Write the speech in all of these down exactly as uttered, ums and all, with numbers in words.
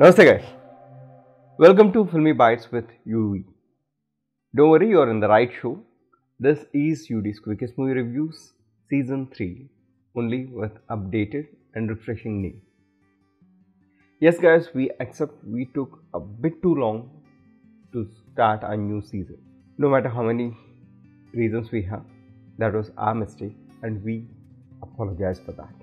Namaste guys, welcome to Filmy Bites with U V. Don't worry, you are in the right show. This is U D's Quickest Movie Reviews Season three, only with updated and refreshing name. Yes guys, we accept we took a bit too long to start our new season. No matter how many reasons we have, that was our mistake and we apologize for that.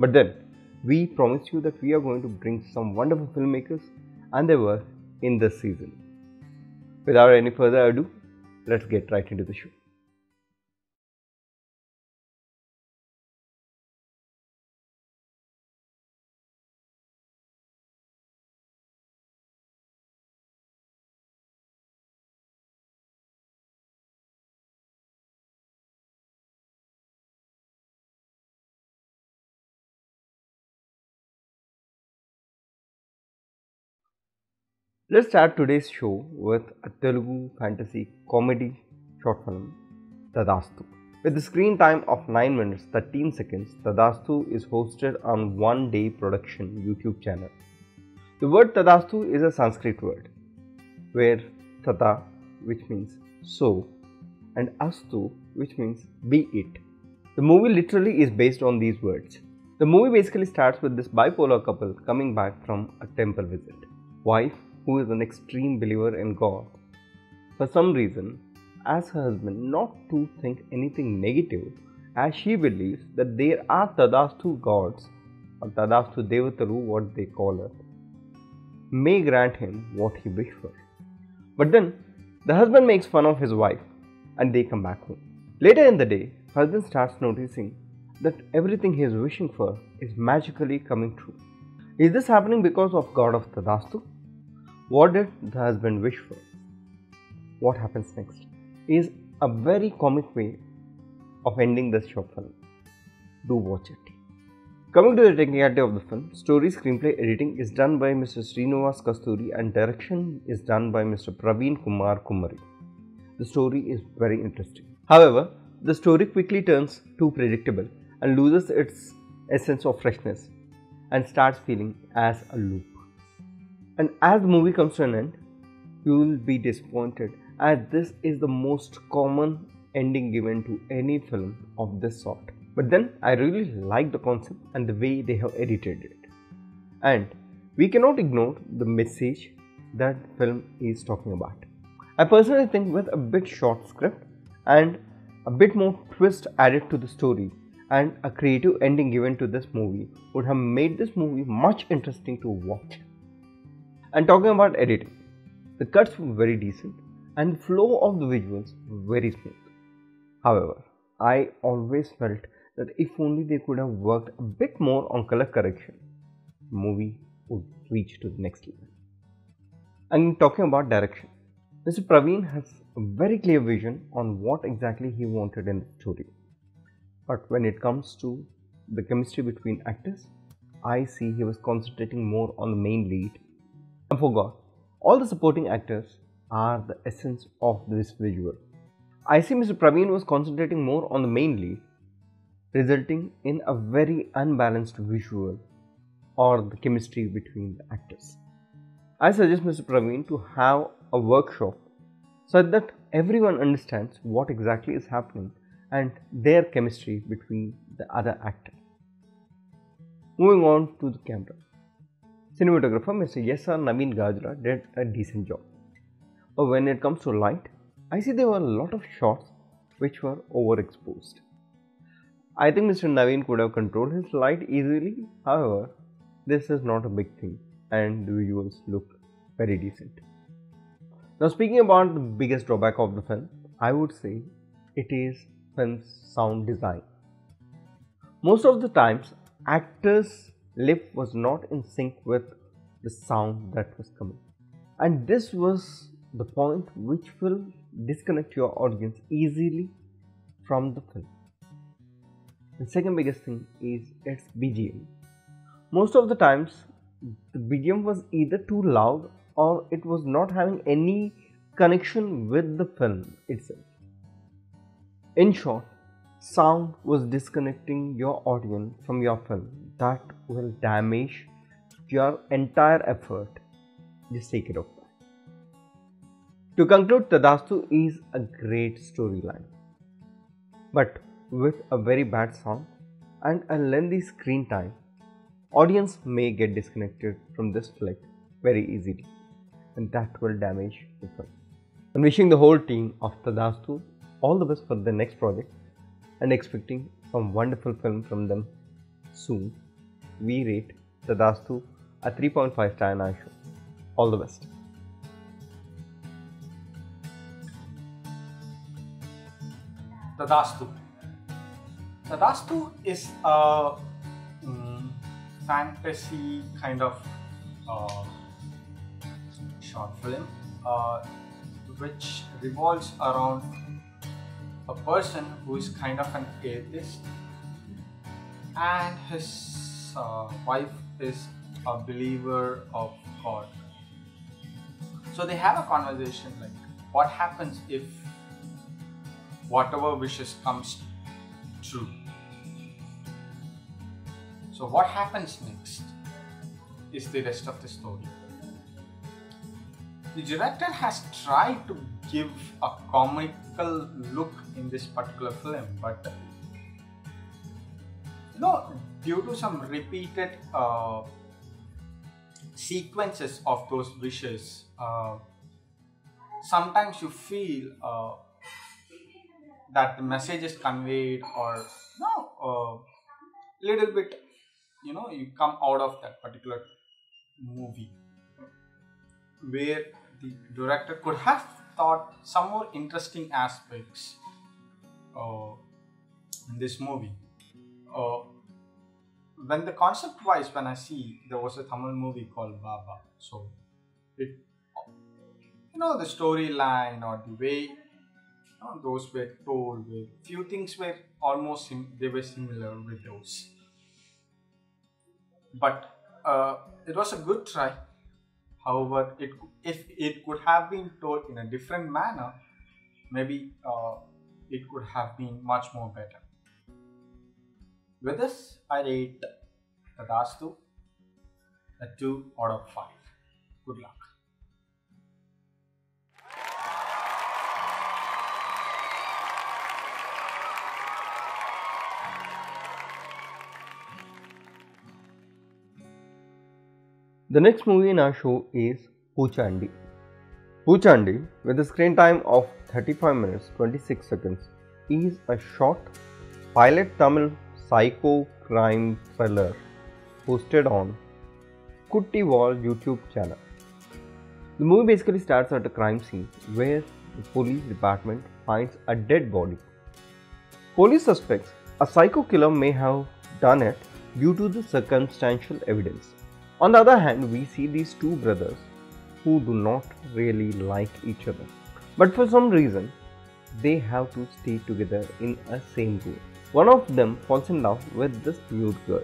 But then, we promise you that we are going to bring some wonderful filmmakers and their work in this season. Without any further ado, let's get right into the show. Let's start today's show with a Telugu fantasy comedy short film, Tadasthu. With a screen time of nine minutes thirteen seconds, Tadasthu is hosted on One Day Production YouTube channel. The word Tadasthu is a Sanskrit word, where Tata, which means so, and Astu, which means be it. The movie literally is based on these words. The movie basically starts with this bipolar couple coming back from a temple visit. Wife, who is an extreme believer in God, for some reason, asks her husband not to think anything negative, as she believes that there are Tadasthu gods, or Tadasthu Devataru, what they call her, may grant him what he wishes for. But then, the husband makes fun of his wife and they come back home. Later in the day, husband starts noticing that everything he is wishing for is magically coming true. Is this happening because of God of Tadasthu? What did the husband wish for? What happens next is a very comic way of ending this short film. Do watch it. Coming to the technicality of the film, story, screenplay, editing is done by Mister Srinivas Kasturi and direction is done by Mister Praveen Kumar Kumari. The story is very interesting. However, the story quickly turns too predictable and loses its essence of freshness and starts feeling as a loop. And as the movie comes to an end, you will be disappointed, as this is the most common ending given to any film of this sort. But then I really like the concept and the way they have edited it. And we cannot ignore the message that the film is talking about. I personally think with a bit short script and a bit more twist added to the story and a creative ending given to this movie would have made this movie much interesting to watch. And talking about editing, the cuts were very decent and the flow of the visuals very smooth. However, I always felt that if only they could have worked a bit more on color correction, the movie would reach to the next level. And talking about direction, Mister Praveen has a very clear vision on what exactly he wanted in the story. But when it comes to the chemistry between actors, I see he was concentrating more on the main lead. And forgot, all the supporting actors are the essence of this visual. I see Mister Praveen was concentrating more on the main lead, resulting in a very unbalanced visual or the chemistry between the actors. I suggest Mister Praveen to have a workshop so that everyone understands what exactly is happening and their chemistry between the other actors. Moving on to the camera. Cinematographer Mister Yesar Naveen Gajra did a decent job. But when it comes to light, I see there were a lot of shots which were overexposed. I think Mister Naveen could have controlled his light easily, however, this is not a big thing and the visuals look very decent. Now speaking about the biggest drawback of the film, I would say it is film's sound design. Most of the times, actors' lip was not in sync with the sound that was coming, and this was the point which will disconnect your audience easily from the film. The second biggest thing is its B G M. Most of the times the B G M was either too loud or it was not having any connection with the film itself. In short, sound was disconnecting your audience from your film. That will damage your entire effort. Just take it off. To conclude, Tadasthu is a great storyline, but with a very bad song and a lengthy screen time, audience may get disconnected from this flick very easily, and that will damage the film. I'm wishing the whole team of Tadasthu all the best for the next project and expecting some wonderful film from them soon. We rate Tadasthu a three point five star in our show. All the best. Tadasthu. Tadasthu is a mm, fantasy kind of uh, short film uh, which revolves around a person who is kind of an atheist, and his uh, wife is a believer of God. So they have a conversation like, what happens if whatever wishes comes true? So what happens next is the rest of the story. The director has tried to give a comical look in this particular film, but you know, due to some repeated uh, sequences of those wishes, uh, sometimes you feel uh, that the message is conveyed, or no, uh, little bit, you know, you come out of that particular movie where the director could have thought some more interesting aspects uh, in this movie. Uh, when the concept wise, when I see, there was a Tamil movie called Baba, so it, you know, the storyline or the way, you know, those were told, few things were almost, sim they were similar with those, but uh, it was a good try. However, it, if it could have been told in a different manner, maybe uh, it could have been much more better. With this, I rate Tadasthu a two out of five. Good luck. The next movie in our show is Poochandi. Poochandi, with a screen time of thirty-five minutes twenty-six seconds, is a short pilot Tamil psycho crime thriller posted on Kutti Wall YouTube channel. The movie basically starts at a crime scene where the police department finds a dead body. Police suspects a psycho killer may have done it due to the circumstantial evidence. On the other hand, we see these two brothers who do not really like each other, but for some reason they have to stay together in a same room. One of them falls in love with this nude girl.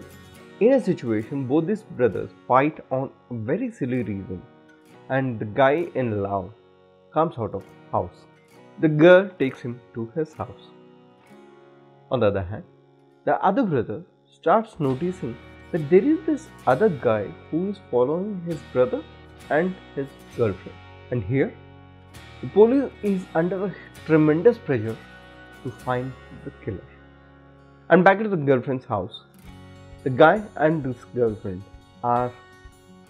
In a situation, both these brothers fight on a very silly reason, and the guy in love comes out of house. The girl takes him to his house. On the other hand, the other brother starts noticing that there is this other guy who is following his brother and his girlfriend. And here, the police is under a tremendous pressure to find the killer. And back at the girlfriend's house, the guy and his girlfriend are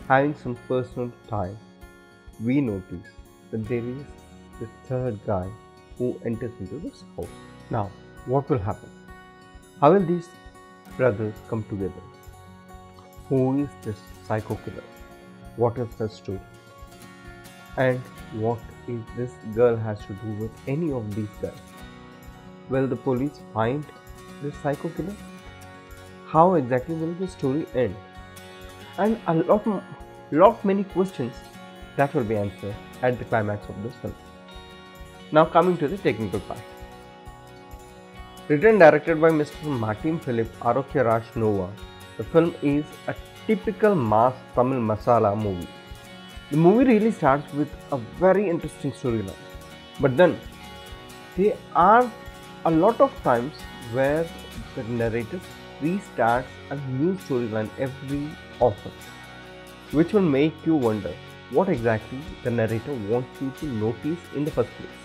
having some personal time. We notice that there is the third guy who enters into this house. Now, what will happen? How will these brothers come together? Who is this psycho killer? What is her story? And what is this girl has to do with any of these guys? Will the police find this psycho killer? How exactly will the story end? And a lot, lot many questions that will be answered at the climax of this film. Now coming to the technical part. Written and directed by Mister Martin Philip Arokya Rash Noa, the film is a typical mass Tamil masala movie. The movie really starts with a very interesting storyline, but then there are a lot of times where the narrator restarts a new storyline every often. which will make you wonder what exactly the narrator wants you to notice in the first place.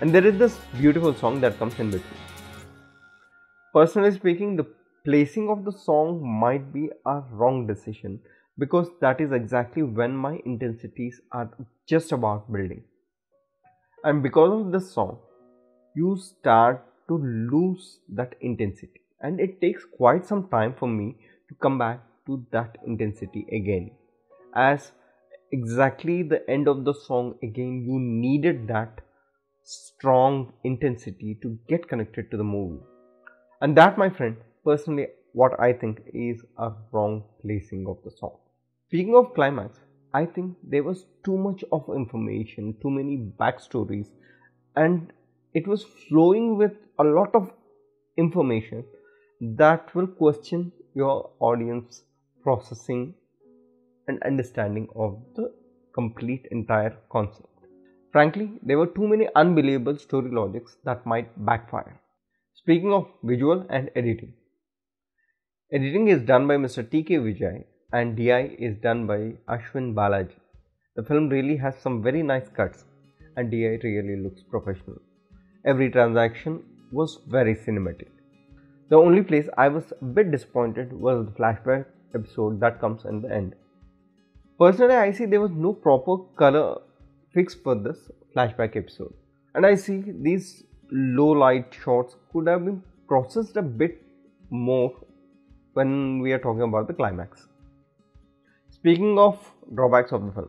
And there is this beautiful song that comes in between. Personally speaking, the placing of the song might be a wrong decision because that is exactly when my intensities are just about building. And because of this song, you start to lose that intensity, and it takes quite some time for me to come back to that intensity again, as exactly the end of the song again you needed that strong intensity to get connected to the movie. And that, my friend, personally what I think is a wrong placing of the song. Speaking of climax, I think there was too much of information, too many backstories, and it was flowing with a lot of information that will question your audience processing and understanding of the complete entire concept. Frankly, there were too many unbelievable story logics that might backfire. Speaking of visual and editing, editing is done by Mister T K Vijay and D I is done by Ashwin Balaji. The film really has some very nice cuts and D I really looks professional. Every transaction was very cinematic. The only place I was a bit disappointed was the flashback episode that comes in the end. Personally, I see there was no proper color fix for this flashback episode, and I see these low light shots could have been processed a bit more when we are talking about the climax. Speaking of drawbacks of the film,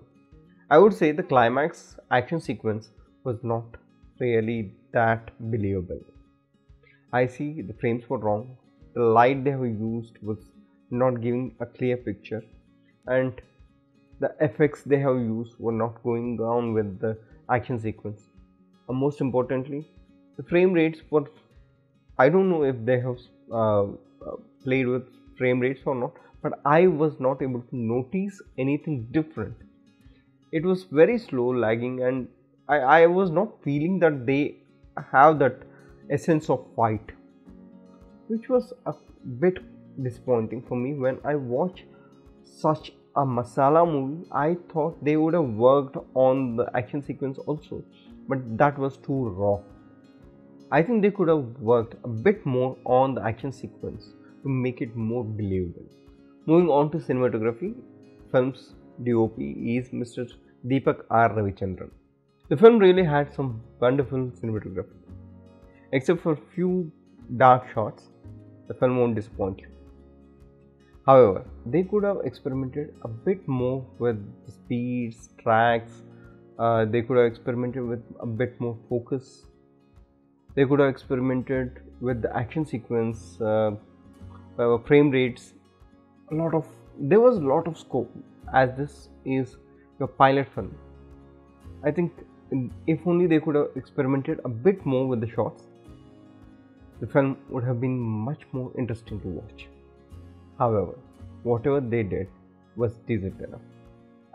I would say the climax action sequence was not really that believable. I see the frames were wrong, the light they have used was not giving a clear picture, and the effects they have used were not going down with the action sequence. And most importantly, the frame rates were, I don't know if they have uh, played with frame rates or not, but I was not able to notice anything different. It was very slow, lagging, and I, I was not feeling that they have that essence of fight, which was a bit disappointing for me. When I watch such a masala movie, I thought they would have worked on the action sequence also, but that was too raw. I think they could have worked a bit more on the action sequence to make it more believable. Moving on to cinematography, film's D O P is Mister Deepak R Ravichandran. The film really had some wonderful cinematography. Except for a few dark shots, the film won't disappoint you. However, they could have experimented a bit more with the speeds, tracks, uh, they could have experimented with a bit more focus, they could have experimented with the action sequence, uh, uh, frame rates, a lot of, there was a lot of scope, as this is your pilot film. I think if only they could have experimented a bit more with the shots, the film would have been much more interesting to watch. However, whatever they did was decent enough.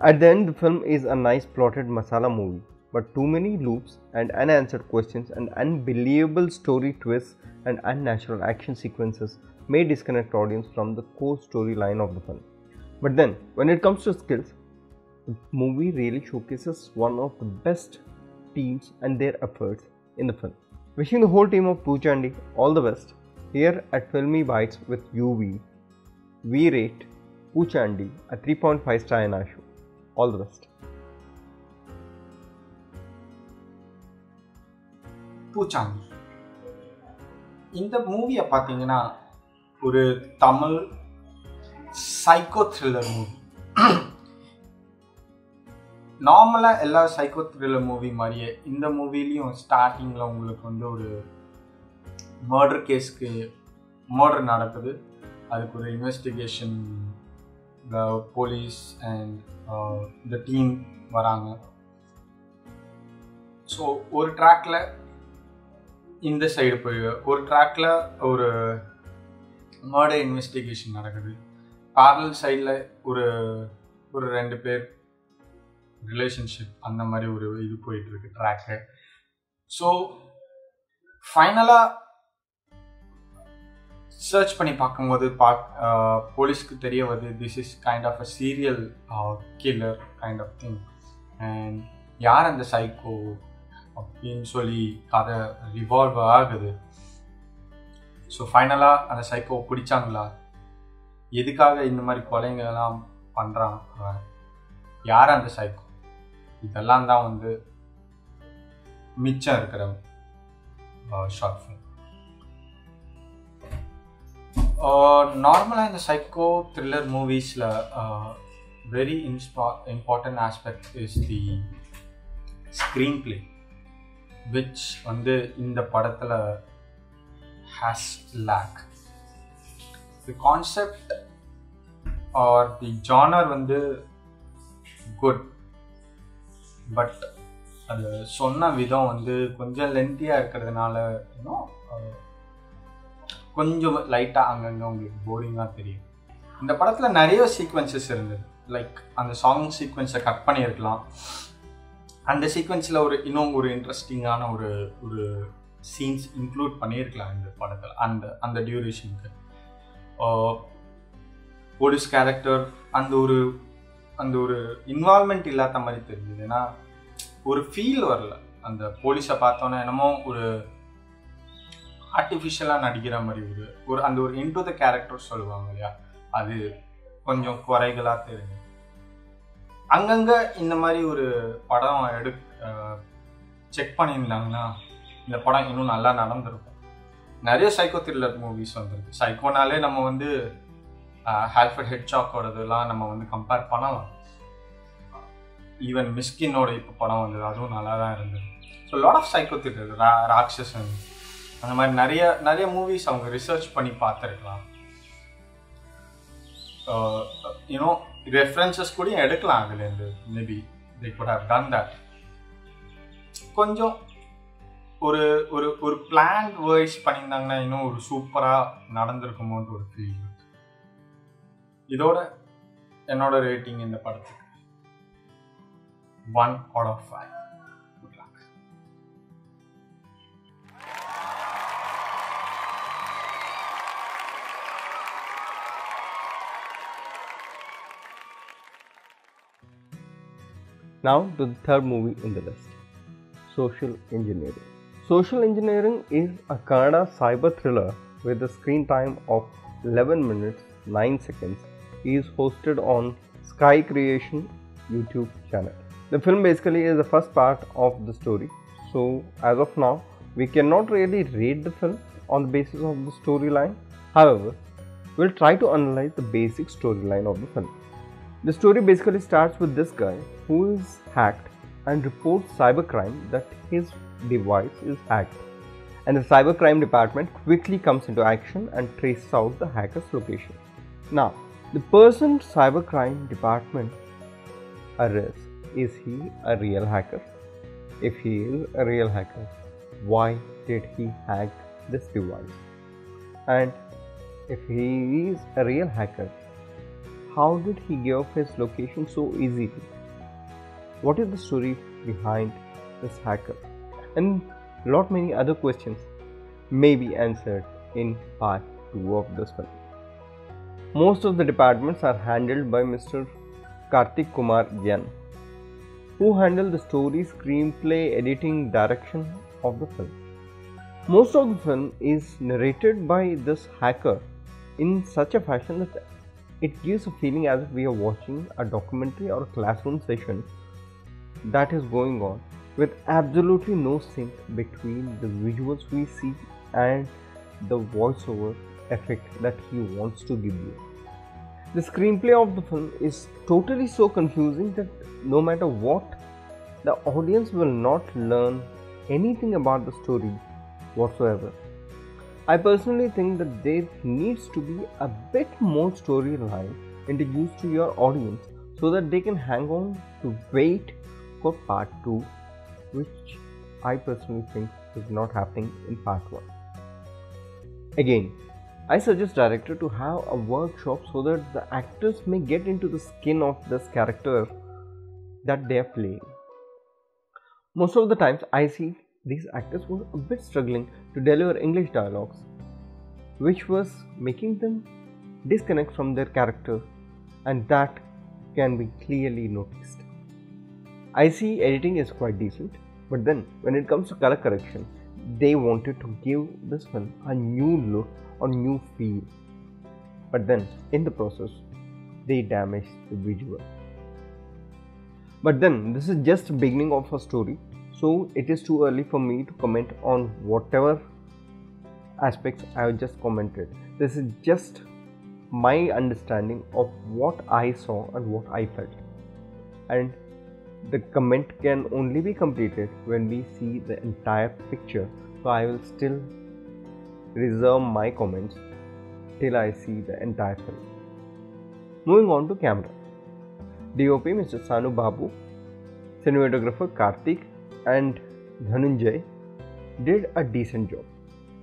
At the end, the film is a nice plotted masala movie, but too many loops and unanswered questions and unbelievable story twists and unnatural action sequences may disconnect audience from the core storyline of the film. But then, when it comes to skills, the movie really showcases one of the best teams and their efforts in the film. Wishing the whole team of Poochandi all the best. Here at Filmy Bites with U V, we rate Poochandi a three point five star in our show. All the best. Poochandi. In the movie, a Tamil psycho thriller movie. நார்மலாக எல்லா psycho thriller movie மாதிரியே இந்த மூவிலையும் ஸ்டார்டிங்கில் உங்களுக்கு வந்து ஒரு murder கேஸுக்கு murder நடக்குது, அதுக்கு ஒரு இன்வெஸ்டிகேஷன் போலீஸ் அண்ட் இந்த டீம் வராங்க. ஸோ ஒரு ட்ராக்கில் இந்த சைடு போய் ஒரு ட்ராக்கில் ஒரு மர்டர் இன்வெஸ்டிகேஷன் நடக்குது, பேரலல் சைடில் ஒரு ஒரு ரெண்டு பேர் ரிலேஷன்ஷிப் அந்த மாதிரி ஒரு இது போயிட்டுருக்கு ட்ராக்கு. ஸோ ஃபைனலாக சர்ச் பண்ணி பார்க்கும்போது பாக் போலீஸ்க்கு தெரிய வருது this is kind of a serial killer kind of thing. And யார் அந்த சைக்கோ அப்படின்னு சொல்லி கதை ரிவால்வ் ஆகுது. ஸோ ஃபைனலாக அந்த சைக்கோ பிடிச்சாங்களா, எதுக்காக இந்த மாதிரி கொலைங்கெல்லாம் பண்ணுறாங்க, யார் அந்த சைக்கோ, இதெல்லாம் தான் வந்து மிச்சம் இருக்கிற ஷார்ட் ஃபிலிம். நார்மலாக இந்த சைக்கோ த்ரில்லர் மூவிஸில் வெரி இன்ஸ்பா important aspect is the screen play, which வந்து இந்த படத்தில் has lack. The concept R the genre வந்து குட், பட் அது சொன்ன விதம் வந்து கொஞ்சம் லென்த்தியாக இருக்கிறதுனால இன்னும் கொஞ்சம் லைட்டாக அங்கங்கே உங்களுக்கு போரிங்காக தெரியும். இந்த படத்தில் நிறைய சீக்வன்சஸ் இருந்தது, லைக் அந்த சாங் சீக்வன்ஸை கட் பண்ணியிருக்கலாம், அந்த சீக்வன்ஸில் ஒரு இன்னும் ஒரு இன்ட்ரெஸ்டிங்கான ஒரு ஒரு சீன்ஸ் இன்க்ளூட் பண்ணியிருக்கலாம் இந்த படத்தில். அந்த அந்த டியூரேஷனுக்கு போலீஸ் கேரக்டர் அந்த ஒரு அந்த ஒரு இன்வால்மெண்ட் இல்லாத மாதிரி தெரிஞ்சது. ஏன்னா ஒரு ஃபீல் வரல, அந்த போலீஸை பார்த்தோன்னா என்னமோ ஒரு ஆர்டிஃபிஷியலாக நடிக்கிற மாதிரி ஒரு ஒரு அந்த ஒரு இன் டு த கேரக்டர் சொல்லுவாங்க இல்லையா, அது கொஞ்சம் குறைகளாக தெரியுது. அங்கங்கே இந்த மாதிரி ஒரு படம் எடு செக் பண்ணியிருந்தாங்கன்னா இந்த படம் இன்னும் நல்லா நடந்திருக்கும். நிறைய சைக்கோ த்ரில்லர் மூவிஸ் வந்துருக்கு. சைக்கோனாலே நம்ம வந்து ஆல்ஃபிரட் ஹிட்ச்காக்கோடதெல்லாம் நம்ம வந்து கம்பேர் பண்ணலாம். ஈவன் மிஸ்கின்னோட இப்போ படம் வந்தது, அதுவும் நல்லா தான் இருந்தது. So lot of psycho thriller, ரா ராட்சசன் அந்த மாதிரி நிறைய நிறைய மூவிஸ் அவங்க ரிசர்ச் பண்ணி பார்த்துருக்கலாம். இன்னும் ரெஃபரன்சஸ் கூட எடுக்கலாம் அதுலேருந்து. Maybe they could have done that. கொஞ்சம் ஒரு ஒரு ஒரு பிளான் வைஸ் பண்ணியிருந்தாங்கன்னா இன்னும் ஒரு சூப்பராக நடந்திருக்குமோன்ற ஒரு ஃபீல். இதோட என்னோட ரேட்டிங் இந்த படத்துக்கு one out of five. Now to the third movie in the list, Social Engineering. Social Engineering is a Kannada cyber thriller with a screen time of eleven minutes nine seconds. It is hosted on Sky Creation YouTube channel. The film basically is the first part of the story. So as of now, we cannot really rate the film on the basis of the storyline. However, we'll try to analyze the basic storyline of the film. The story basically starts with this guy who is hacked and reports cybercrime that his device is hacked, and the cybercrime department quickly comes into action and traces out the hacker's location. Now, the person cybercrime department arrests, is he a real hacker? If he is a real hacker, why did he hack this device? And if he is a real hacker, how did he give up his location so easily? What is the story behind this hacker? And lot many other questions may be answered in part two of this film. Most of the departments are handled by Mister Kartik Kumar Jain, who handle the story, screenplay, editing, direction of the film. Most of the film is narrated by this hacker in such a fashion that it gives a feeling as if we are watching a documentary or a classroom session that is going on, with absolutely no sync between the visuals we see and the voiceover effect that he wants to give you. The screenplay of the film is totally so confusing that no matter what, the audience will not learn anything about the story whatsoever. I personally think that there needs to be a bit more storyline introduced to your audience so that they can hang on to wait for part two, which I personally think is not happening in part one. Again, I suggest director to have a workshop so that the actors may get into the skin of this character that they are playing. Most of the times I see these actors were a bit struggling to deliver English dialogues, which was making them disconnect from their character, and that can be clearly noticed. I C editing is quite decent, but then when it comes to color correction, they wanted to give this film a new look or new feel, but then in the process they damaged the visual. But then this is just the beginning of a story, so it is too early for me to comment on whatever aspects I have just commented. This is just my understanding of what I saw and what I felt, and the comment can only be completed when we see the entire picture, so I will still reserve my comments till I see the entire film. Moving on to camera. D O P Mister Sanu Babu, cinematographer Kartik and Dhanunjay did a decent job.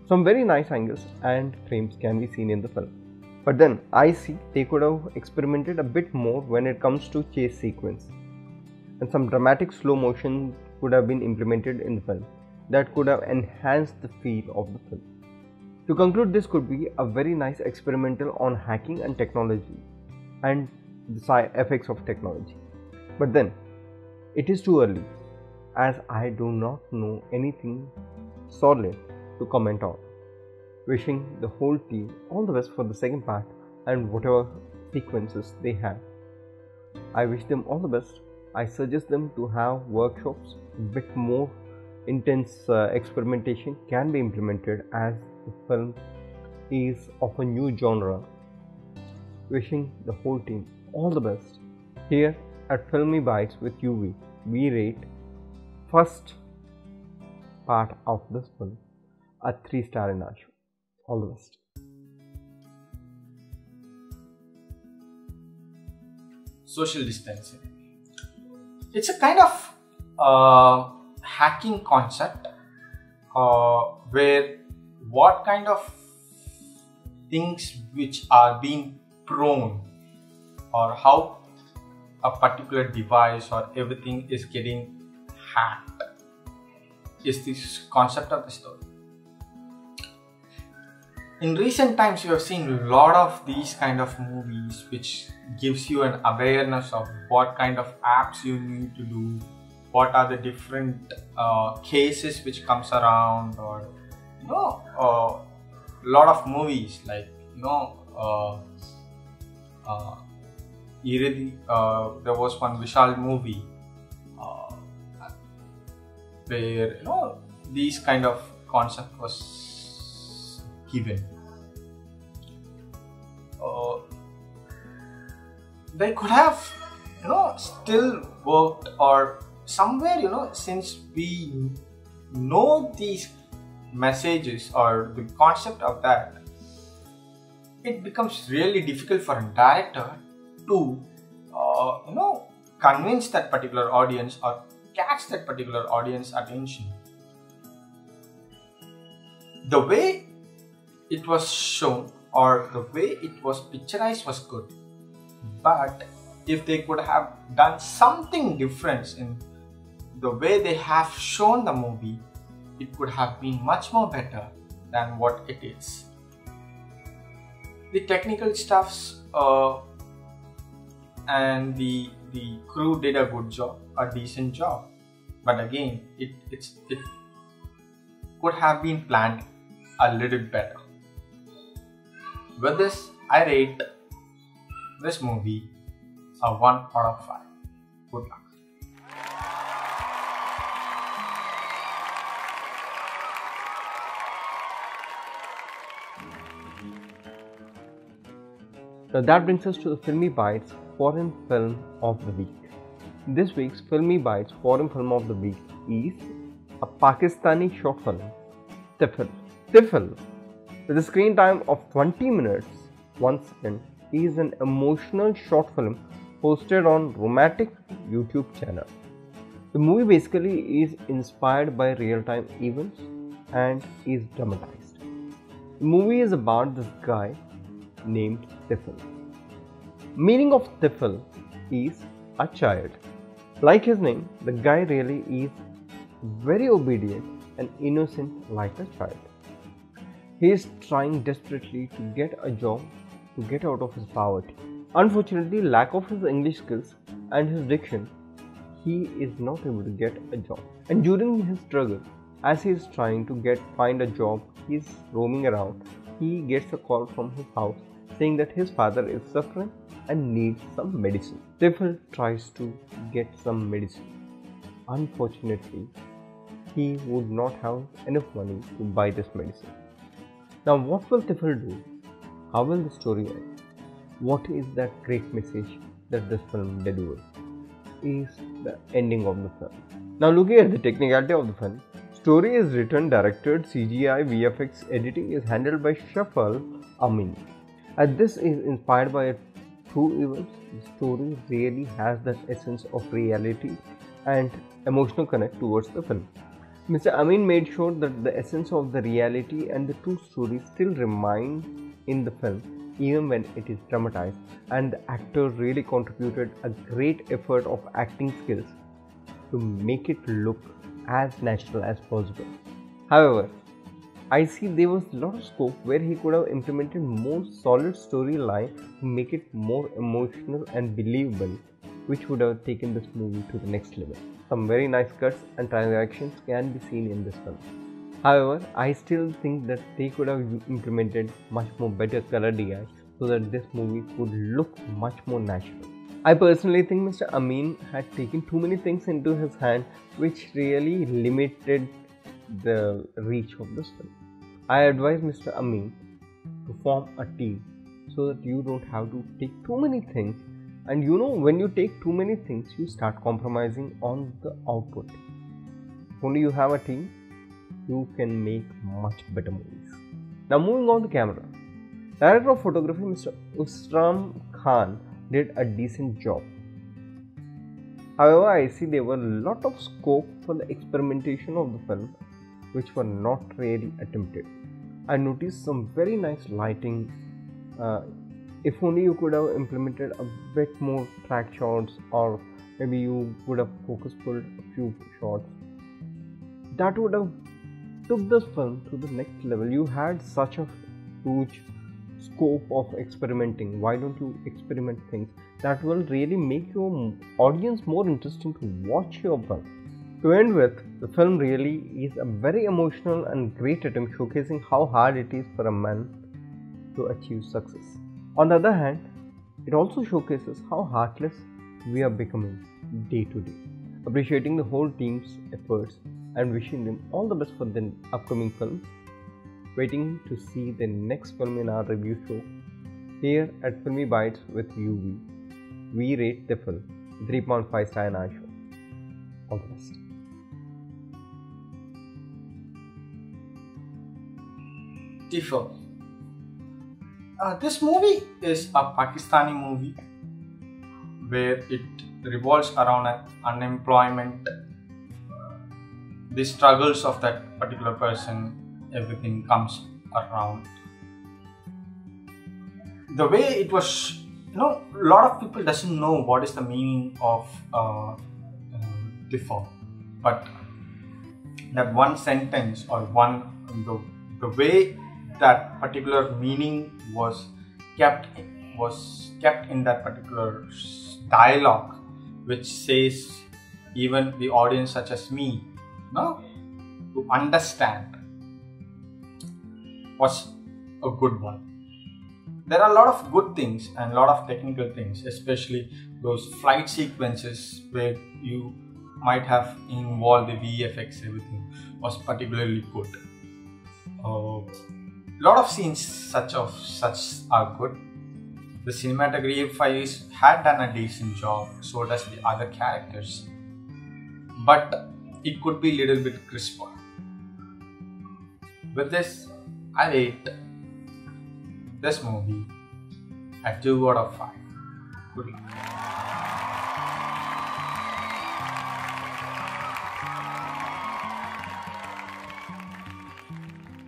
Some very nice angles and frames can be seen in the film. But then I see they could have experimented a bit more when it comes to chase sequence, and some dramatic slow motion could have been implemented in the film that could have enhanced the feel of the film. To conclude, this could be a very nice experimental on hacking and technology and the effects of technology. But then it is too early, as I do not know anything solid to comment on. Wishing the whole team all the best for the second part and whatever sequences they have. I wish them all the best. I suggest them to have workshops. A bit more intense uh, experimentation can be implemented, as the film is of a new genre. Wishing the whole team all the best. Here at Filmy Bites with U V, we rate first part of this film a three star in our show. All the best. Social distancing. It's a kind of uh, hacking concept uh, where what kind of things which are being prone, or how a particular device or everything is getting hacked, is this concept of the story. In recent times, you have seen a lot of these kind of movies which gives you an awareness of what kind of apps you need to do, what are the different uh, cases which comes around, or you know, a uh, lot of movies like, you know, uh, uh, uh, there was one Vishal movie uh, where, you know, these kind of concept was given. Uh, they could have, you know, still worked, or somewhere, you know, since we know these messages or the concept of that, it becomes really difficult for a director to, uh, you know, convince that particular audience or catch that particular audience attention. The way it was shown or the way it was picturized was good, but if they could have done something different in the way they have shown the movie, it could have been much more better than what it is. The technical staffs uh, and the the crew did a good job, a decent job, but again it, it's, it could have been planned a little better. With this, I rate this movie a one out of five. Good luck. Now that brings us to the Filmy Bites Foreign Film of the Week. This week's Filmy Bites Foreign Film of the Week is a Pakistani short film, T I F L. T I F L, with a screen time of twenty minutes, once again, is an emotional short film posted on Romantic YouTube channel. The movie basically is inspired by real-time events and is dramatized. The movie is about this guy named T I F L. Meaning of T I F L is a child. Like his name, the guy really is very obedient and innocent like a child. he is trying desperately to get a job to get out of his poverty. Unfortunately, lack of his English skills and his diction, he is not able to get a job. And during his struggle, as he is trying to get find a job, he is roaming around. He gets a call from his house saying that his father is suffering and needs some medicine. T I F L tries to get some medicine. Unfortunately, he would not have enough money to buy this medicine. Now, what will T I F L do? How will the story end? What is that great message that this film delivers? Is the ending of the film. Now, looking at the technicality of the film, story is written, directed, C G I, V F X, editing is handled by Shaffal Amin. As this is inspired by a true event, the story really has that essence of reality and emotional connect towards the film. Mister Amin made sure that the essence of the reality and the true story still remain in the film, even when it is dramatized, and the actor really contributed a great effort of acting skills to make it look as natural as possible. However, I see there was a lot of scope where he could have implemented more solid storyline to make it more emotional and believable, which would have taken this movie to the next level. Some very nice cuts and transactions can be seen in this film. However, I still think that they could have implemented much more better color D I so that this movie could look much more natural. I personally think Mister Amin had taken too many things into his hand, which really limited the reach of this film. I advise Mister Amin to form a team so that you don't have to take too many things. And you know, when you take too many things, you start compromising on the output. Only you have a team, you can make much better movies. Now, moving on to camera. Director of photography Mister Usram Khan did a decent job. However, I see there were a lot of scope for the experimentation of the film, which were not really attempted. I noticed some very nice lighting. Uh, If only you could have implemented a bit more track shots, or maybe you would have focus pulled a few shots, that would have took this film to the next level. You had such a huge scope of experimenting. Why don't you experiment things that will really make your audience more interesting to watch your film? To end with, the film really is a very emotional and great attempt showcasing how hard it is for a man to achieve success. On the other hand, it also showcases how heartless we are becoming day to day. Appreciating the whole team's efforts and wishing them all the best for the upcoming films. Waiting to see the next film in our review show. Here at Filmy Bites with U V, we rate the film three point five star in our show. All the best. T I F L. Uh, this movie is a Pakistani movie where it revolves around an unemployment, the struggles of that particular person, everything comes around. The way it was, you know, a lot of people doesn't know what is the meaning of uh, T I F L, but that one sentence or one, the, the way that particular meaning was kept in, was kept in that particular dialogue, which says even the audience such as me, no, to understand, was a good one. There are a lot of good things and a lot of technical things, especially those flight sequences where you might have involved the V F X, everything was particularly good. Uh, lot of scenes such of such are good. The cinematography had done a decent job, so does the other characters, but it could be a little bit crisper. With this, I rate this movie at two out of five. Good luck.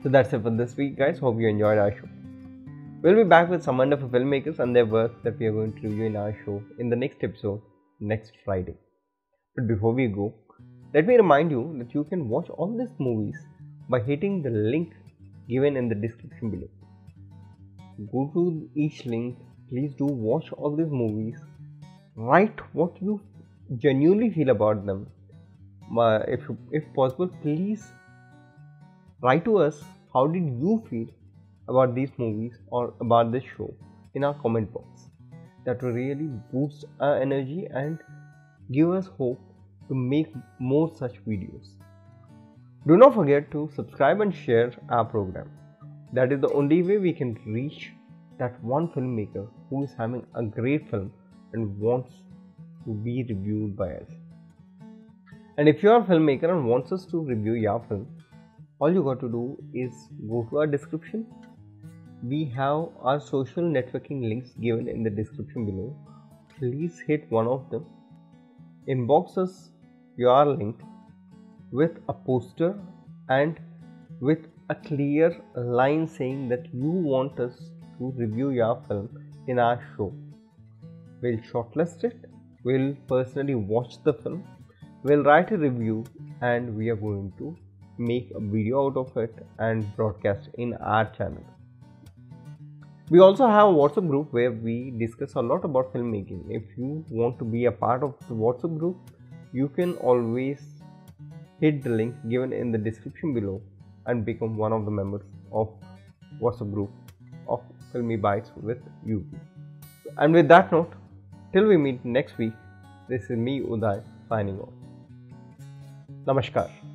So that's it for this week, guys. Hope you enjoyed our show. We'll be back with some wonderful filmmakers and their work that we are going to review in our show in the next episode next Friday. But before we go, let me remind you that you can watch all these movies by hitting the link given in the description below. Go to each link. Please do watch all these movies. Write what you genuinely feel about them. Uh, if, if possible, please write to us how did you feel about these movies or about this show in our comment box. That will really boost our energy and give us hope to make more such videos. Do not forget to subscribe and share our program. That is the only way we can reach that one filmmaker who is having a great film and wants to be reviewed by us. And if you are a filmmaker and wants us to review your film, all you got to do is go to our description. We have our social networking links given in the description below. Please hit one of them. Inbox us your link with a poster and with a clear line saying that you want us to review your film in our show. We'll shortlist it, we'll personally watch the film, we'll write a review, and we are going to make a video out of it and broadcast in our channel. We also have a WhatsApp group where we discuss a lot about filmmaking. If you want to be a part of the WhatsApp group, you can always hit the link given in the description below and become one of the members of WhatsApp group of Filmy Bites with U V. And with that note, till we meet next week, this is me Uday signing off. Namaskar.